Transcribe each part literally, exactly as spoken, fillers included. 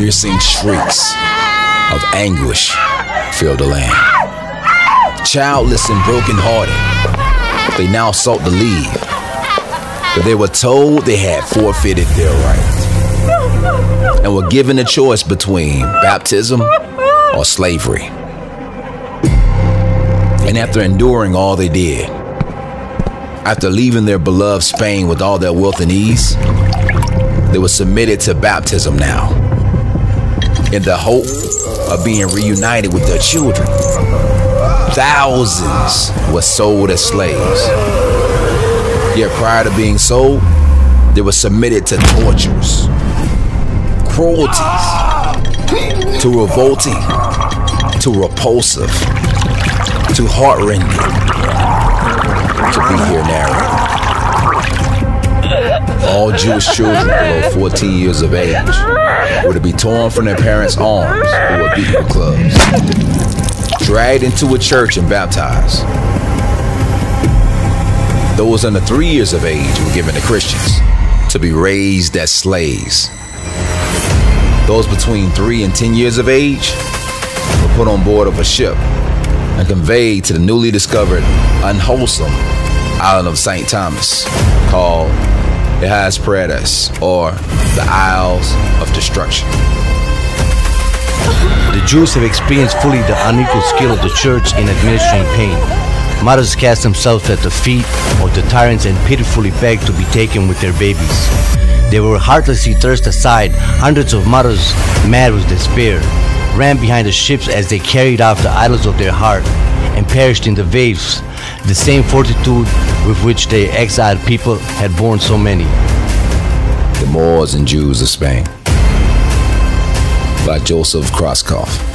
piercing shrieks of anguish filled the land. Childless and brokenhearted, they now sought to leave, but they were told they had forfeited their right and were given a choice between baptism or slavery. And after enduring all they did, after leaving their beloved Spain with all their wealth and ease, they were submitted to baptism now, in the hope of being reunited with their children. Thousands were sold as slaves. Yet prior to being sold, they were submitted to tortures, cruelties, to revolting, to repulsive, to heart-rending, to be here now. All Jewish children below fourteen years of age were to be torn from their parents' arms or were beaten with clubs, dragged into a church and baptized. Those under three years of age were given to Christians to be raised as slaves. Those between three and ten years of age were put on board of a ship and conveyed to the newly discovered unwholesome island of Saint Thomas called the Has Paredes, or the Isles of Destruction. The Jews have experienced fully the unequal skill of the church in administering pain. Mothers cast themselves at the feet of the tyrants and pitifully beg to be taken with their babies. They were heartlessly thrust aside. Hundreds of mothers, mad with despair, ran behind the ships as they carried off the idols of their heart and perished in the waves, the same fortitude with which their exiled people had borne so many. The Moors and Jews of Spain, by Joseph Kroskoff.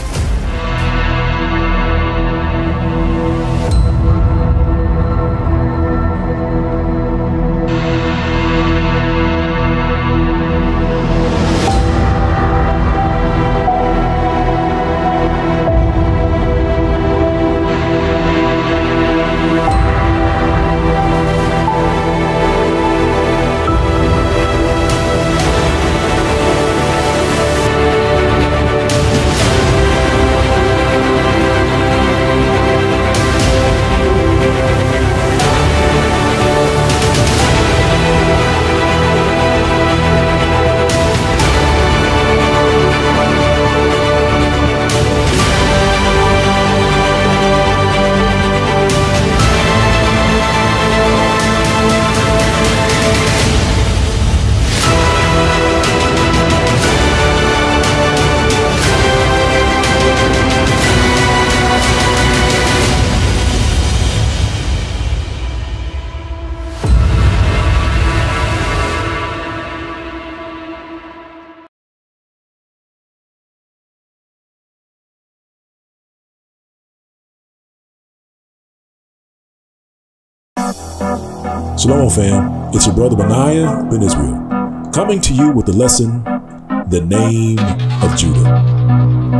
Shalom fam, it's your brother Benaiah Ben Israel, coming to you with the lesson, The Name of Judah.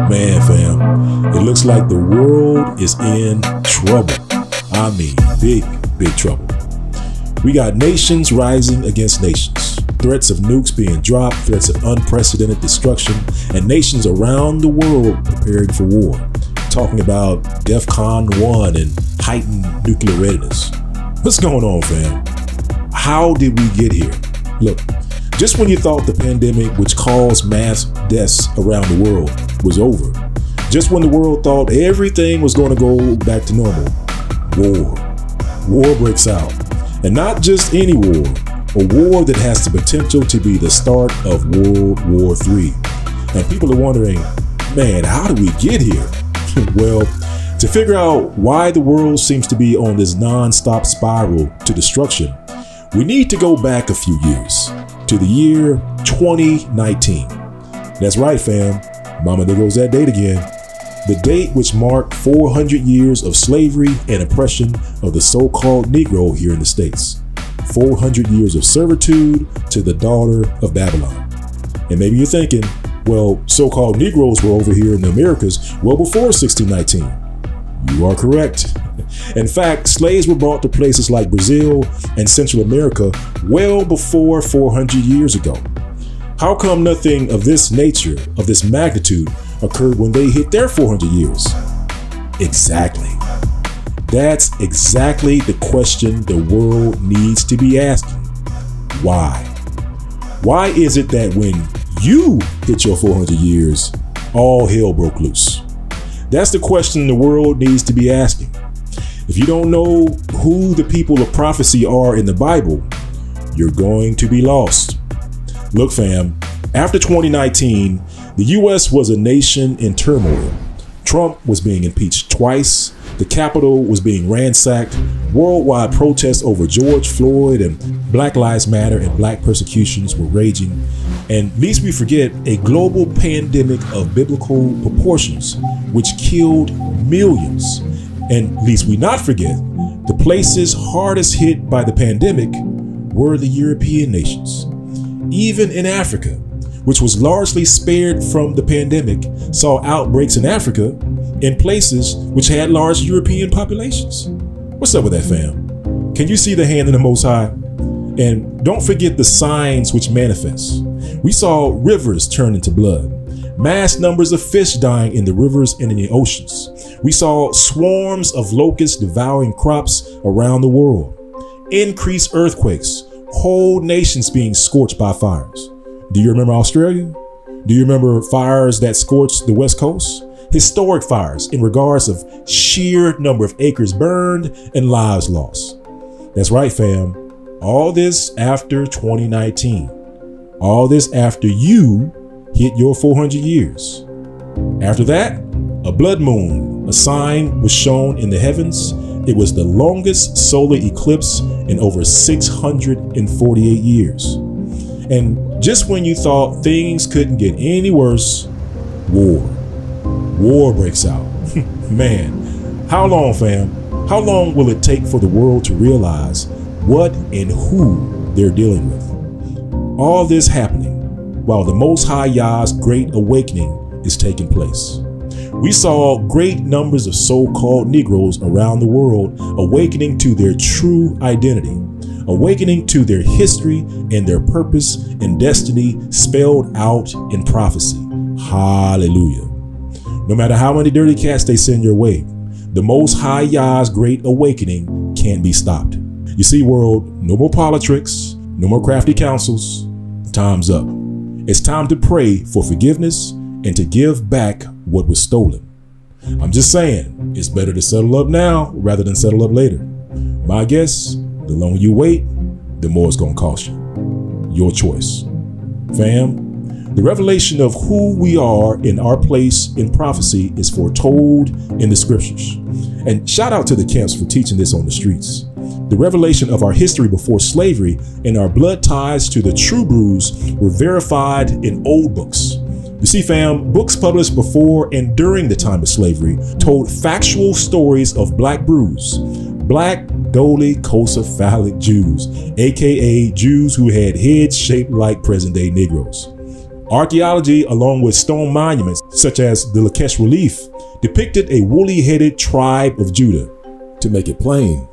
Man fam, it looks like the world is in trouble. I mean, big, big trouble. We got nations rising against nations, threats of nukes being dropped, threats of unprecedented destruction, and nations around the world preparing for war. Talking about DEFCON one and heightened nuclear readiness. What's going on, fam? How did we get here? Look, just when you thought the pandemic, which caused mass deaths around the world, was over, just when the world thought everything was going to go back to normal, war. War breaks out. And not just any war, a war that has the potential to be the start of World War three. And people are wondering, man, how did we get here? Well, to figure out why the world seems to be on this non-stop spiral to destruction, we need to go back a few years to the year twenty nineteen. That's right, fam. Mama, there goes that date again. The date which marked four hundred years of slavery and oppression of the so-called Negro here in the States. four hundred years of servitude to the daughter of Babylon. And maybe you're thinking, well, so-called Negroes were over here in the Americas well before sixteen nineteen. You are correct. In fact, slaves were brought to places like Brazil and Central America well before four hundred years ago. How come nothing of this nature, of this magnitude, occurred when they hit their four hundred years? Exactly. That's exactly the question the world needs to be asking. Why? Why is it that when you hit your four hundred years, all hell broke loose? That's the question the world needs to be asking. If you don't know who the people of prophecy are in the Bible, you're going to be lost. Look, fam, after twenty nineteen, the U S was a nation in turmoil. Trump was being impeached twice. The Capitol was being ransacked. Worldwide protests over George Floyd and Black Lives Matter and black persecutions were raging. And least we forget, a global pandemic of biblical proportions, which killed millions. And least we not forget, the places hardest hit by the pandemic were the European nations. Even in Africa, which was largely spared from the pandemic, saw outbreaks in Africa in places which had large European populations. What's up with that, fam? Can you see the hand of the Most High? And don't forget the signs which manifest. We saw rivers turn into blood, mass numbers of fish dying in the rivers and in the oceans. We saw swarms of locusts devouring crops around the world, increased earthquakes, whole nations being scorched by fires. Do you remember Australia? Do you remember fires that scorched the West Coast? Historic fires in regards of sheer number of acres burned and lives lost. That's right, fam. All this after twenty nineteen. All this after you hit your four hundred years. After that, a blood moon, a sign was shown in the heavens. It was the longest solar eclipse in over six hundred forty-eight years. And just when you thought things couldn't get any worse, war. War breaks out. Man, how long, fam? How long will it take for the world to realize what and who they're dealing with? All this happening while the Most High Yah's Great Awakening is taking place. We saw great numbers of so-called Negroes around the world awakening to their true identity, awakening to their history and their purpose and destiny spelled out in prophecy. Hallelujah. No matter how many dirty cats they send your way, the Most High Yah's Great Awakening can't be stopped. You see, world, no more politics, no more crafty councils. Time's up. It's time to pray for forgiveness and to give back what was stolen. I'm just saying, it's better to settle up now rather than settle up later. My guess, the longer you wait, the more it's gonna cost you. Your choice. Fam, the revelation of who we are in our place in prophecy is foretold in the scriptures. And shout out to the camps for teaching this on the streets. The revelation of our history before slavery and our blood ties to the true brews were verified in old books. You see, fam, books published before and during the time of slavery told factual stories of black brews, black Doli Kosophalic Jews, aka Jews who had heads shaped like present-day Negroes. Archaeology, along with stone monuments such as the Lachish Relief, depicted a woolly-headed tribe of Judah. To make it plain,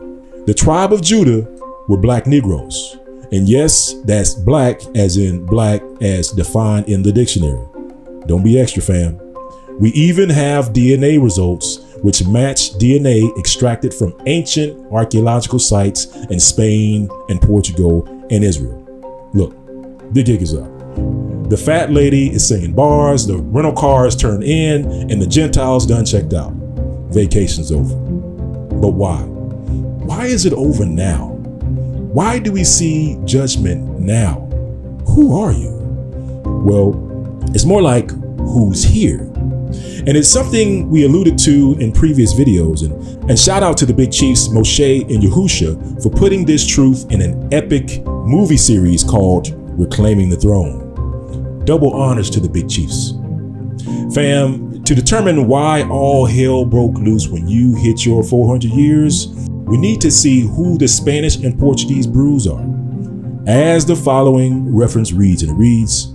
the tribe of Judah were black Negroes. And yes, that's black as in black as defined in the dictionary. Don't be extra, fam. We even have D N A results which match D N A extracted from ancient archaeological sites in Spain and Portugal and Israel. Look, the gig is up. The fat lady is singing bars, the rental cars turned in, and the Gentiles done checked out. Vacation's over. But why? Why is it over now? Why do we see judgment now? Who are you? Well, it's more like who's here. And it's something we alluded to in previous videos, and, and shout out to the big chiefs Moshe and Yahusha for putting this truth in an epic movie series called Reclaiming the Throne. Double honors to the big chiefs. Fam, to determine why all hell broke loose when you hit your four hundred years, we need to see who the Spanish and Portuguese brews are. As the following reference reads, and it reads,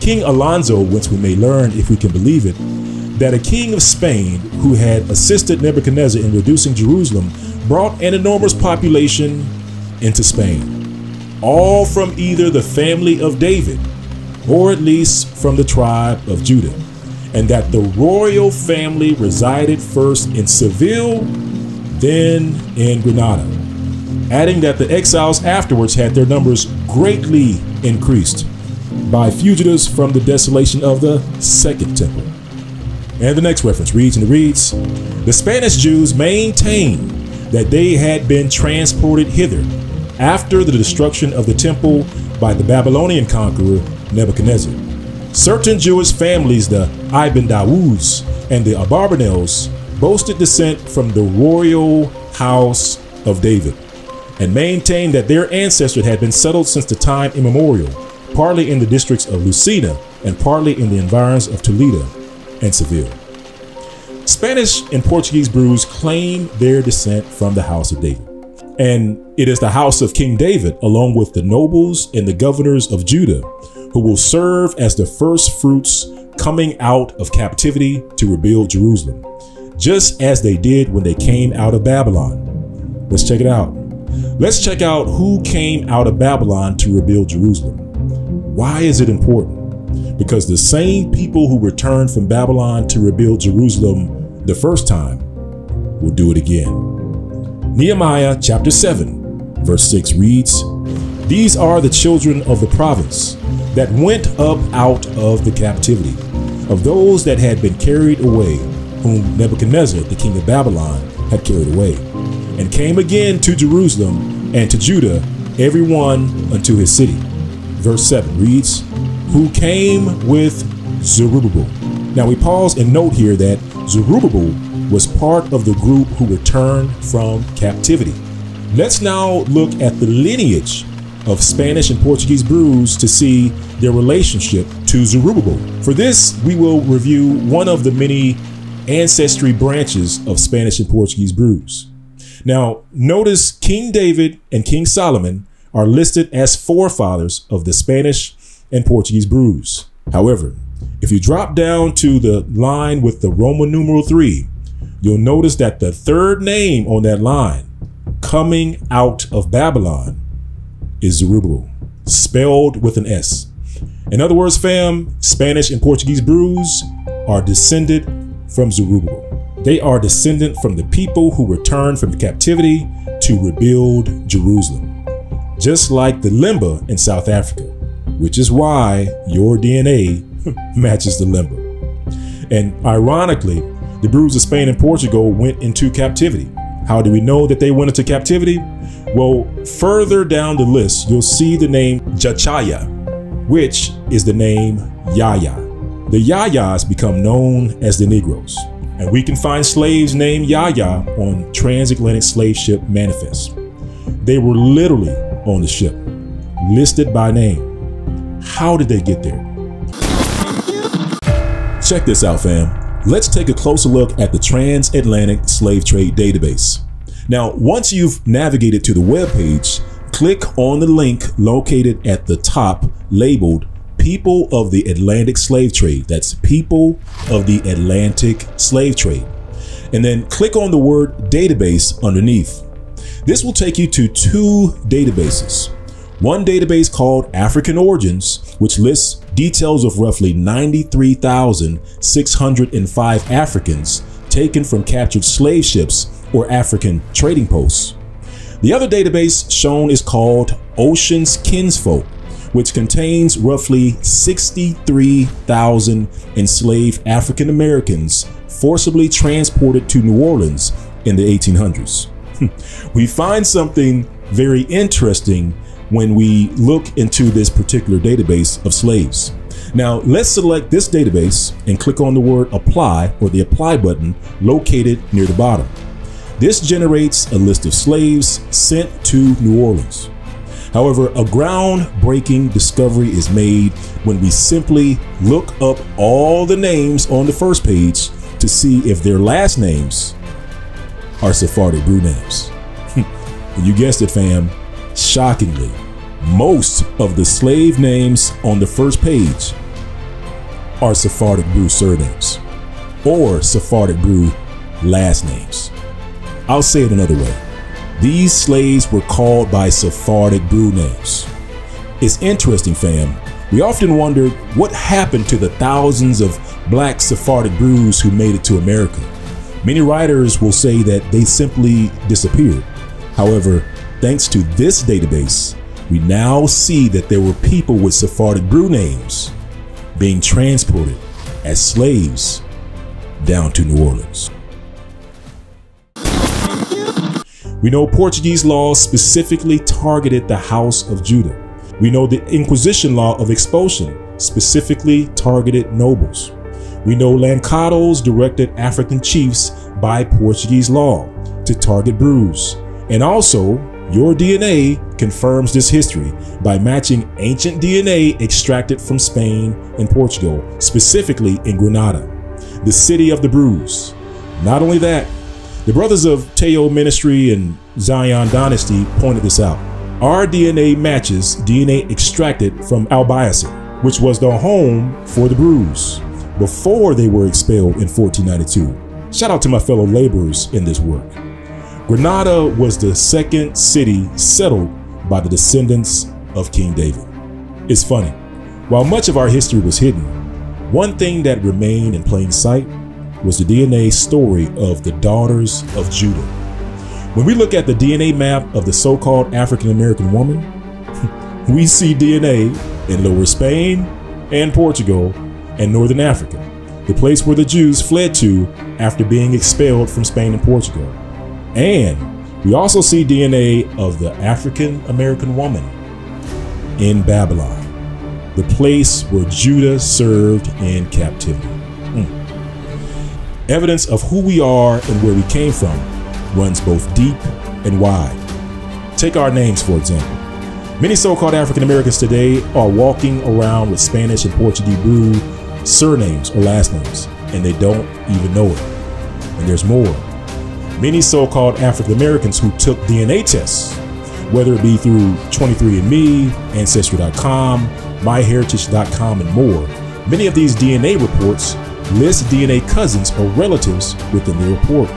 King Alonso, whence we may learn, if we can believe it, that a king of Spain who had assisted Nebuchadnezzar in reducing Jerusalem brought an enormous population into Spain, all from either the family of David or at least from the tribe of Judah, and that the royal family resided first in Seville, then in Granada, adding that the exiles afterwards had their numbers greatly increased by fugitives from the desolation of the Second Temple. And the next reference reads, and it reads, the Spanish Jews maintained that they had been transported hither after the destruction of the temple by the Babylonian conqueror Nebuchadnezzar. Certain Jewish families, the Ibn Dawuz and the Abarbanels, boasted descent from the royal house of David, and maintained that their ancestors had been settled since the time immemorial, partly in the districts of Lucena and partly in the environs of Toledo and Seville. Spanish and Portuguese brews claim their descent from the house of David, and it is the house of King David, along with the nobles and the governors of Judah, who will serve as the first fruits coming out of captivity to rebuild Jerusalem, just as they did when they came out of Babylon. Let's check it out. Let's check out who came out of Babylon to rebuild Jerusalem. Why is it important? Because the same people who returned from Babylon to rebuild Jerusalem the first time will do it again. Nehemiah chapter seven, verse six reads, these are the children of the province that went up out of the captivity of those that had been carried away, whom Nebuchadnezzar, the king of Babylon, had carried away, and came again to Jerusalem and to Judah, every one unto his city. Verse seven reads, who came with Zerubbabel. Now we pause and note here that Zerubbabel was part of the group who returned from captivity. Let's now look at the lineage of Spanish and Portuguese brews to see their relationship to Zerubbabel. For this, we will review one of the many ancestry branches of Spanish and Portuguese brews. Now, notice King David and King Solomon are listed as forefathers of the Spanish and Portuguese brews. However, if you drop down to the line with the Roman numeral three, you'll notice that the third name on that line, coming out of Babylon, is Zerubbabel, spelled with an S. In other words, fam, Spanish and Portuguese brews are descended from Zerubbabel. They are descendant from the people who returned from captivity to rebuild Jerusalem, just like the Limba in South Africa, which is why your D N A matches the Limba. And ironically, the brews of Spain and Portugal went into captivity. How do we know that they went into captivity? Well, further down the list, you'll see the name Jachaya, which is the name Yahya. The Yahyas become known as the Negroes, and we can find slaves named Yahya on Transatlantic Slave Ship manifests. They were literally on the ship, listed by name. How did they get there? Check this out, fam. Let's take a closer look at the Transatlantic Slave Trade Database. Now, once you've navigated to the web page, click on the link located at the top labeled People of the Atlantic Slave Trade. That's People of the Atlantic Slave Trade. And then click on the word database underneath. This will take you to two databases. One database called African Origins, which lists details of roughly ninety-three thousand six hundred five Africans taken from captured slave ships or African trading posts. The other database shown is called Ocean's Kinsfolk, which contains roughly sixty-three thousand enslaved African Americans forcibly transported to New Orleans in the eighteen hundreds. We find something very interesting when we look into this particular database of slaves. Now let's select this database and click on the word apply or the apply button located near the bottom. This generates a list of slaves sent to New Orleans. However, a groundbreaking discovery is made when we simply look up all the names on the first page to see if their last names are Sephardic brew names. You guessed it, fam. Shockingly, most of the slave names on the first page are Sephardic brew surnames or Sephardic brew last names. I'll say it another way. These slaves were called by Sephardic brew names. It's interesting, fam, We often wondered what happened to the thousands of black Sephardic Brews who made it to America. Many writers will say that they simply disappeared. However, thanks to this database, we now see that there were people with Sephardic Brew names being transported as slaves down to New Orleans. We know Portuguese laws specifically targeted the House of Judah. We know the Inquisition law of expulsion specifically targeted nobles. We know Lancados directed African chiefs by Portuguese law to target brews. And also, your D N A confirms this history by matching ancient D N A extracted from Spain and Portugal, specifically in Granada, the city of the brews. Not only that, the brothers of Teo Ministry and Zion Dynasty pointed this out. Our D N A matches D N A extracted from Albayzin, which was the home for the brews before they were expelled in fourteen ninety-two. Shout out to my fellow laborers in this work. Granada was the second city settled by the descendants of King David. It's funny, while much of our history was hidden, one thing that remained in plain sight was the D N A story of the daughters of Judah. When we look at the D N A map of the so-called African-American woman, we see D N A in Lower Spain and Portugal and Northern Africa, the place where the Jews fled to after being expelled from Spain and Portugal. And we also see D N A of the African-American woman in Babylon, the place where Judah served in captivity. Mm. Evidence of who we are and where we came from runs both deep and wide. Take our names, for example. Many so-called African Americans today are walking around with Spanish and Portuguese brew surnames or last names, and they don't even know it. And there's more. Many so-called African Americans who took D N A tests, whether it be through twenty-three and me, Ancestry dot com, My Heritage dot com, and more, many of these D N A reports list D N A cousins or relatives within the report.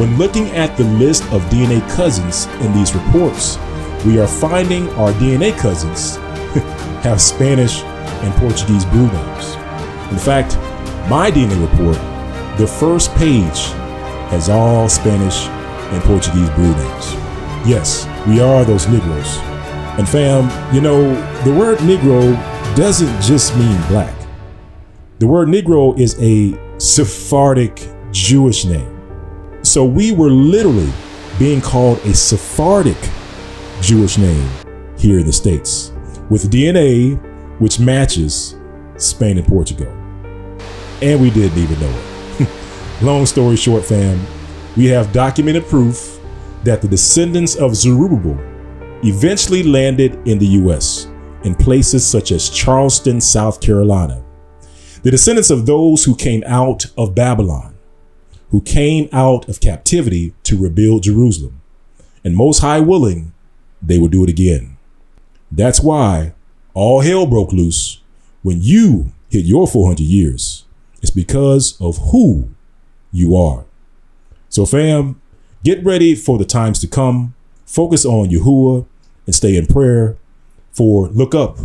When looking at the list of D N A cousins in these reports, we are finding our D N A cousins have Spanish and Portuguese brew names. In fact, my D N A report, the first page, has all Spanish and Portuguese brew names. Yes, we are those Negroes. And fam, you know, the word Negro doesn't just mean black. The word Negro is a Sephardic Jewish name. So we were literally being called a Sephardic Jewish name here in the States, with D N A which matches Spain and Portugal. And we didn't even know it. Long story short, fam, we have documented proof that the descendants of Zerubbabel eventually landed in the U S in places such as Charleston, South Carolina. The descendants of those who came out of Babylon, who came out of captivity to rebuild Jerusalem. And most high willing, they will do it again. That's why all hell broke loose when you hit your four hundred years. It's because of who you are. So fam, get ready for the times to come. Focus on Yahuwah and stay in prayer, for look up,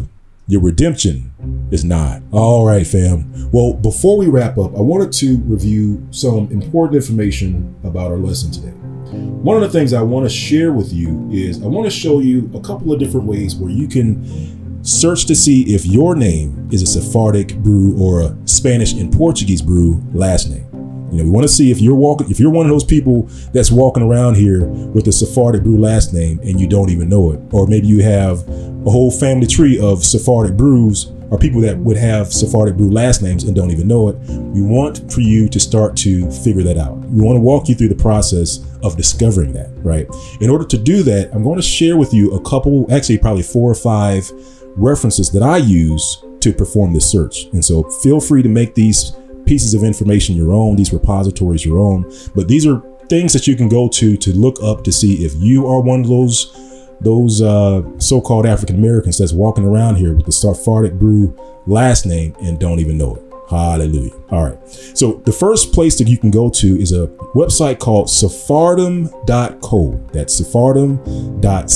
your redemption is nigh. All right, fam. Well, before we wrap up, I wanted to review some important information about our lesson today. One of the things I want to share with you is I want to show you a couple of different ways where you can search to see if your name is a Sephardic brew or a Spanish and Portuguese brew last name. You know, we want to see if you're walking, if you're one of those people that's walking around here with a Sephardic brew last name and you don't even know it, or maybe you have a whole family tree of Sephardic brews or people that would have Sephardic brew last names and don't even know it. We want for you to start to figure that out. We want to walk you through the process of discovering that, right? In order to do that, I'm going to share with you a couple, actually probably four or five references that I use to perform this search. And so feel free to make these pieces of information your own, these repositories your own, but these are things that you can go to to look up to see if you are one of those those uh, so-called African Americans that's walking around here with the Sephardic brew last name and don't even know it. Hallelujah. All right. So the first place that you can go to is a website called Sephardim dot co. That's Sephardim dot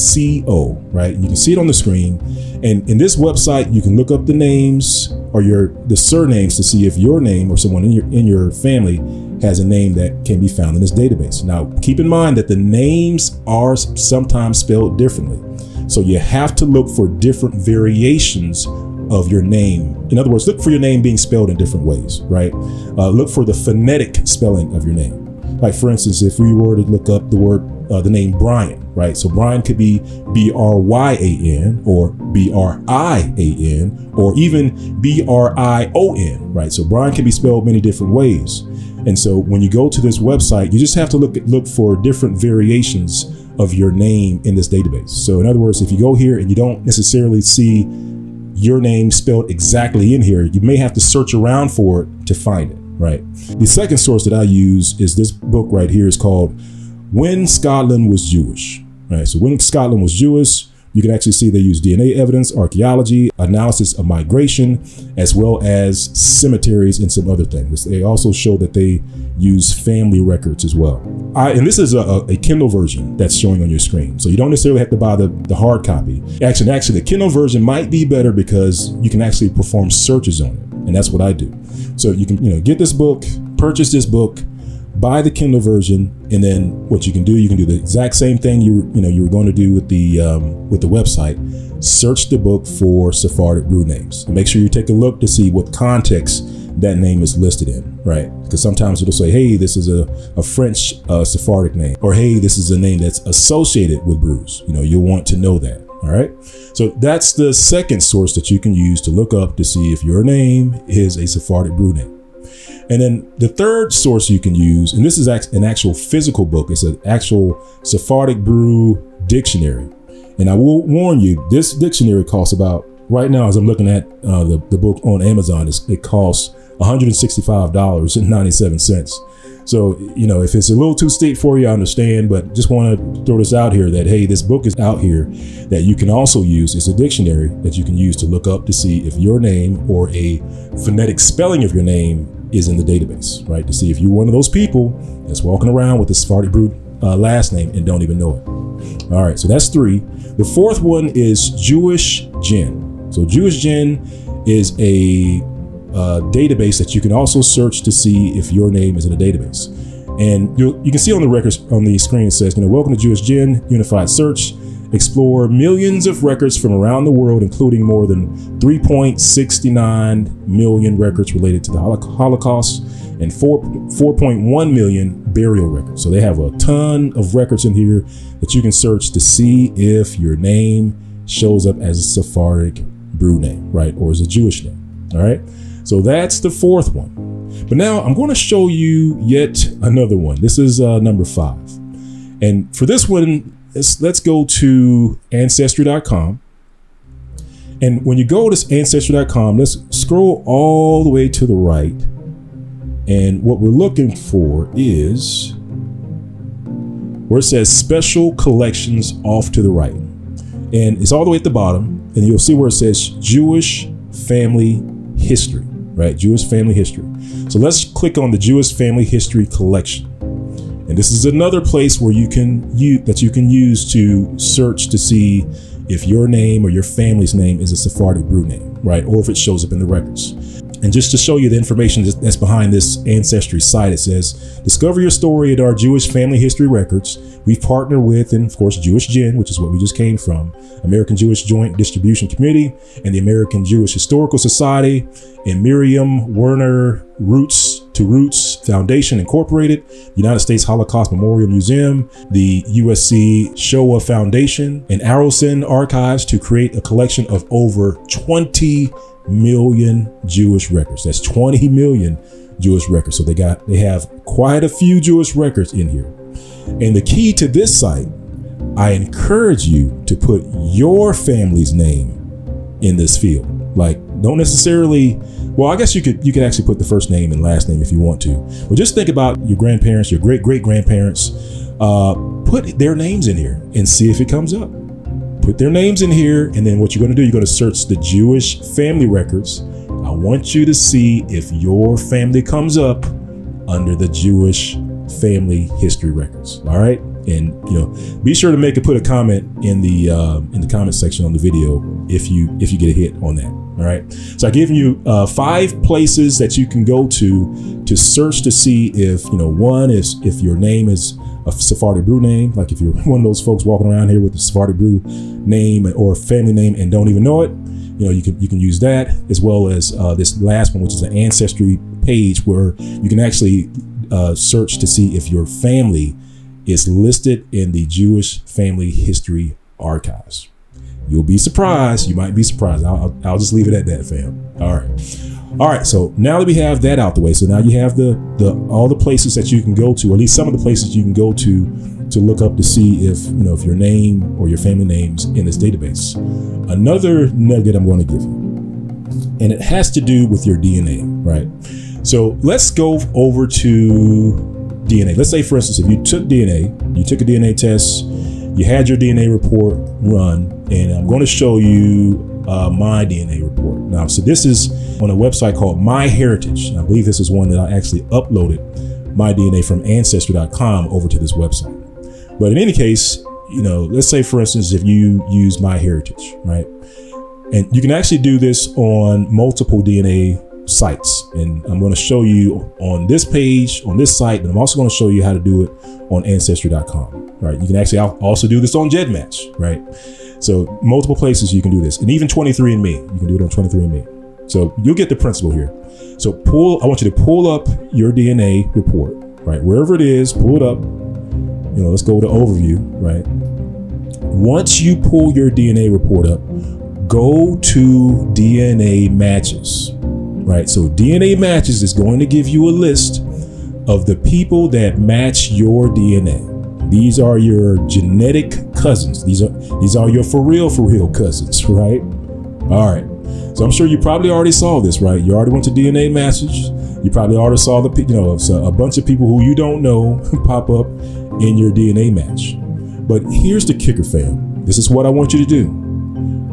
co, right? You can see it on the screen. And in this website, you can look up the names or your the surnames to see if your name or someone in your in your family has a name that can be found in this database. Now, keep in mind that the names are sometimes spelled differently. So you have to look for different variations of your name. In other words, look for your name being spelled in different ways, right? Uh, look for the phonetic spelling of your name. Like, for instance, if we were to look up the word, uh, the name Brian, right? So Brian could be B R Y A N or B R I A N or even B R I O N, right? So Brian can be spelled many different ways. And so when you go to this website, you just have to look at, look for different variations of your name in this database. So in other words, if you go here and you don't necessarily see your name spelled exactly in here, you may have to search around for it to find it, right? The second source that I use is this book right here. It's called When Scotland Was Jewish, right? So When Scotland Was Jewish, you can actually see they use D N A evidence, archaeology, analysis of migration, as well as cemeteries and some other things. They also show that they use family records as well. I, and this is a, a Kindle version that's showing on your screen. So you don't necessarily have to buy the, the hard copy. Actually, actually, the Kindle version might be better because you can actually perform searches on it. And that's what I do. So you can, you know, get this book, purchase this book, buy the Kindle version, and then what you can do, you can do the exact same thing you you know you were going to do with the um, with the website. Search the book for Sephardic root names. And make sure you take a look to see what context that name is listed in, right? Because sometimes it'll say, hey, this is a, a French uh, Sephardic name, or hey, this is a name that's associated with Bruce. You know, you'll want to know that. All right. So that's the second source that you can use to look up to see if your name is a Sephardic root name. And then the third source you can use, and this is an actual physical book. It's an actual Sephardic Brew dictionary. And I will warn you, this dictionary costs about, right now, as I'm looking at uh, the, the book on Amazon, it's, it costs one hundred sixty-five dollars and ninety-seven cents. So, you know, if it's a little too steep for you, I understand, but just want to throw this out here that, hey, this book is out here that you can also use. It's a dictionary that you can use to look up to see if your name or a phonetic spelling of your name is in the database, right? To see if you're one of those people that's walking around with the Sephardic Brew uh, last name and don't even know it. All right, so that's three. The fourth one is JewishGen. So JewishGen is a uh, database that you can also search to see if your name is in a database. And you you can see on the records on the screen, it says, you know, welcome to JewishGen Unified Search. Explore millions of records from around the world, including more than three point six nine million records related to the Holocaust and four point one million burial records. So they have a ton of records in here that you can search to see if your name shows up as a Sephardic brew name, right? Or as a Jewish name. All right. So that's the fourth one. But now I'm going to show you yet another one. This is uh, number five. And for this one, Let's, let's go to ancestry dot com. And when you go to ancestry dot com, let's scroll all the way to the right. And what we're looking for is where it says special collections off to the right. And it's all the way at the bottom. And you'll see where it says Jewish family history, right? Jewish family history. So let's click on the Jewish family history collection. And this is another place where you can you that you can use to search to see if your name or your family's name is a Sephardic brew name, right? Or if it shows up in the records. And just to show you the information that's behind this Ancestry site, it says, discover your story at our Jewish family history records. We've partnered with, and of course, JewishGen, which is what we just came from, American Jewish Joint Distribution Committee and the American Jewish Historical Society and Miriam Werner Roots to Roots Foundation Incorporated, United States Holocaust Memorial Museum, the U S C Shoah Foundation, and Aronson Archives to create a collection of over twenty million Jewish records. That's twenty million Jewish records. So they got they have quite a few Jewish records in here. And the key to this site, I encourage you to put your family's name in this field. Like, don't necessarily, well, I guess you could you could actually put the first name and last name if you want to. But just think about your grandparents, your great-great-grandparents. Uh, put their names in here and see if it comes up. Put their names in here, and then what you're going to do, you're going to search the Jewish family records. I want you to see if your family comes up under the Jewish family history records. All right. And, you know, be sure to make it, put a comment in the uh, in the comment section on the video if you if you get a hit on that. All right. So I've given you uh, five places that you can go to to search to see if, you know, one is if your name is a Sephardic brew name, like if you're one of those folks walking around here with a Sephardic brew name or family name and don't even know it. You know, you can you can use that, as well as uh, this last one, which is an ancestry page where you can actually uh, search to see if your family is listed in the Jewish family history archives. You'll be surprised. You might be surprised. I'll, I'll just leave it at that, fam. All right. All right. So now that we have that out the way, so now you have the, the all the places that you can go to, or at least some of the places you can go to to look up to see if, you know, if your name or your family name's in this database. Another nugget I'm going to give you, and it has to do with your D N A, right? So let's go over to D N A. Let's say, for instance, if you took D N A, you took a D N A test, you had your D N A report run, and I'm going to show you uh, my D N A report. Now, so this is on a website called MyHeritage. And I believe this is one that I actually uploaded my D N A from ancestry dot com over to this website. But in any case, you know, let's say, for instance, if you use MyHeritage, right? And you can actually do this on multiple D N A sites, and I'm going to show you on this page on this site, but I'm also going to show you how to do it on ancestry dot com, right? You can actually also do this on GEDmatch, right? So multiple places you can do this, and even twenty-three and me, you can do it on twenty-three and me. So you'll get the principle here. So pull, I want you to pull up your D N A report, right? Wherever it is, pull it up. You know, let's go to overview, right? Once you pull your D N A report up, go to D N A matches. Right, so D N A matches is going to give you a list of the people that match your D N A. These are your genetic cousins. These are these are your for real, for real cousins, right? All right. So I'm sure you probably already saw this, right? You already went to D N A matches. You probably already saw the, you know, a bunch of people who you don't know pop up in your D N A match. But here's the kicker, fam. This is what I want you to do.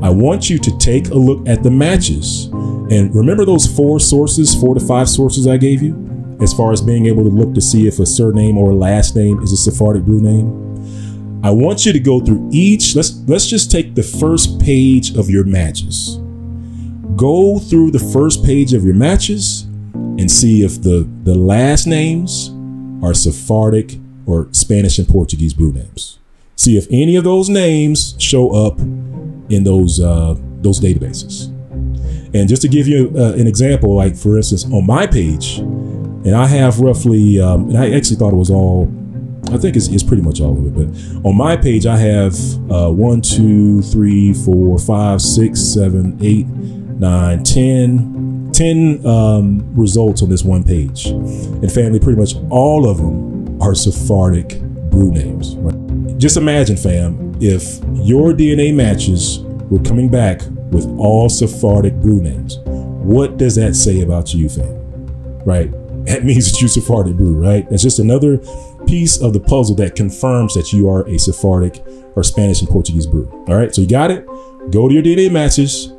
I want you to take a look at the matches, and remember those four sources, four to five sources I gave you, as far as being able to look to see if a surname or a last name is a Sephardic brew name. I want you to go through each. Let's let's just take the first page of your matches. Go through the first page of your matches and see if the the last names are Sephardic or Spanish and Portuguese brew names. See if any of those names show up in those uh, those databases. And just to give you uh, an example, like for instance, on my page, and I have roughly, um, and I actually thought it was all, I think it's, it's pretty much all of it, but on my page, I have uh, one, two, three, four, five, six, seven, eight, nine, ten, ten um, results on this one page. And family, pretty much all of them are Sephardic brew names, right? Just imagine, fam, if your D N A matches were coming back with all Sephardic brew names. What does that say about you, fam? Right? That means that you Sephardic brew, right? That's just another piece of the puzzle that confirms that you are a Sephardic or Spanish and Portuguese brew. All right, so you got it. Go to your D N A matches,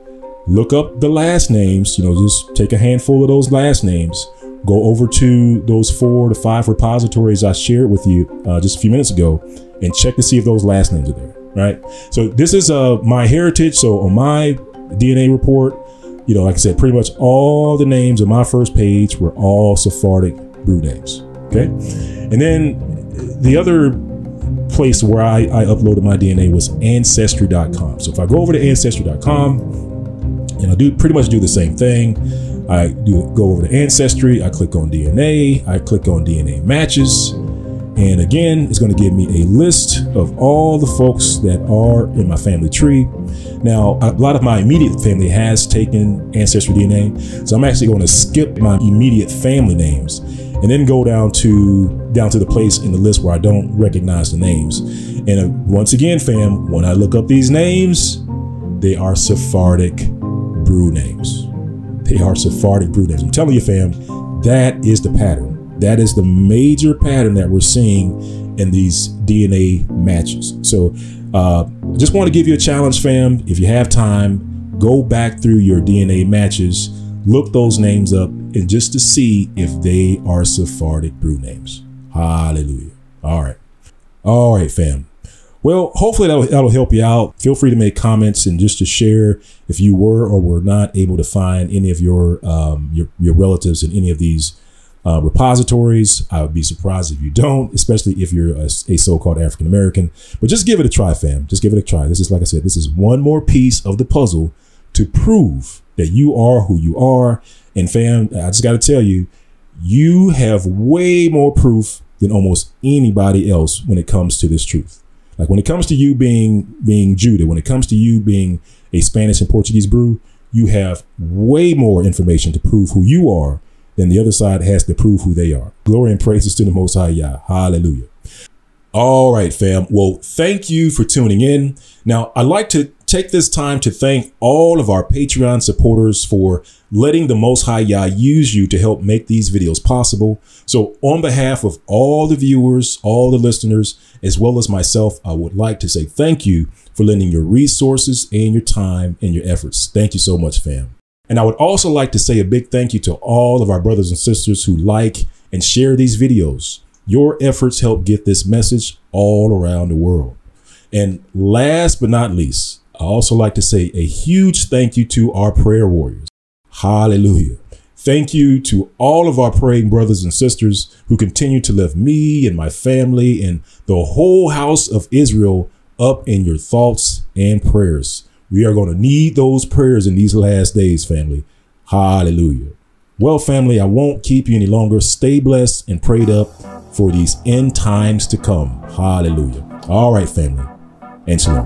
look up the last names, you know, just take a handful of those last names, go over to those four to five repositories I shared with you uh, just a few minutes ago, and check to see if those last names are there, right? So this is uh, MyHeritage. So on my D N A report, you know, like I said, pretty much all the names on my first page were all Sephardic brew names, okay? And then the other place where I, I uploaded my D N A was ancestry dot com. So if I go over to ancestry dot com, and I do pretty much do the same thing. I do go over to Ancestry, I click on D N A, I click on D N A matches. And again, it's going to give me a list of all the folks that are in my family tree. Now, a lot of my immediate family has taken Ancestry D N A, so I'm actually going to skip my immediate family names and then go down to down to the place in the list where I don't recognize the names. And once again, fam, when I look up these names, they are Sephardic brew names. They are Sephardic brew names. I'm telling you, fam, that is the pattern. That is the major pattern that we're seeing in these D N A matches. So uh, I just want to give you a challenge, fam. If you have time, go back through your D N A matches, look those names up and just to see if they are Sephardic brew names. Hallelujah. All right. All right, fam. Well, hopefully that'll, that'll help you out. Feel free to make comments and just to share if you were or were not able to find any of your um, your, your relatives in any of these uh, repositories. I would be surprised if you don't, especially if you're a, a so-called African American. But just give it a try, fam. Just give it a try. This is, like I said, this is one more piece of the puzzle to prove that you are who you are. And fam, I just got to tell you, you have way more proof than almost anybody else when it comes to this truth. Like when it comes to you being being Judah, when it comes to you being a Spanish and Portuguese brew, you have way more information to prove who you are than the other side has to prove who they are. Glory and praises to the Most High Yah. Hallelujah. All right, fam. Well, thank you for tuning in. Now, I'd like to take this time to thank all of our Patreon supporters for letting the Most High Yah use you to help make these videos possible. So on behalf of all the viewers, all the listeners, as well as myself, I would like to say thank you for lending your resources and your time and your efforts. Thank you so much, fam. And I would also like to say a big thank you to all of our brothers and sisters who like and share these videos. Your efforts help get this message all around the world. And last but not least, I also like to say a huge thank you to our prayer warriors. Hallelujah. Thank you to all of our praying brothers and sisters who continue to lift me and my family and the whole house of Israel up in your thoughts and prayers. We are going to need those prayers in these last days, family. Hallelujah. Well, family, I won't keep you any longer. Stay blessed and prayed up for these end times to come. Hallelujah. All right, family. And shalom.